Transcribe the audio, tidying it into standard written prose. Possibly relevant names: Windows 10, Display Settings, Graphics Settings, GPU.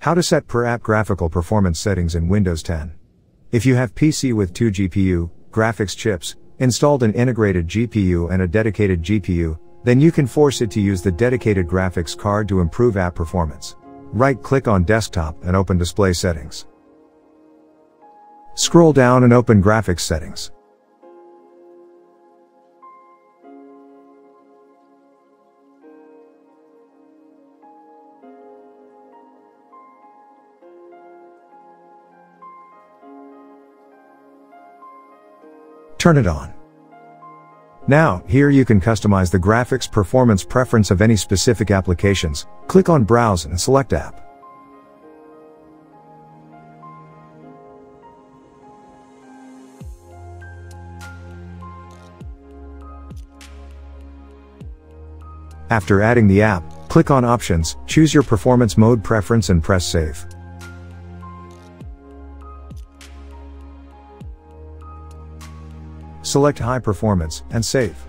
How to set per app graphical performance settings in Windows 10. If you have PC with two GPU graphics chips, installed an integrated GPU and a dedicated GPU, then you can force it to use the dedicated graphics card to improve app performance. Right-click on Desktop and open Display Settings. Scroll down and open Graphics Settings. Turn it on. Now, here you can customize the graphics performance preference of any specific applications. Click on Browse and select App. After adding the app, click on Options, choose your performance mode preference and press Save. Select High Performance, and save.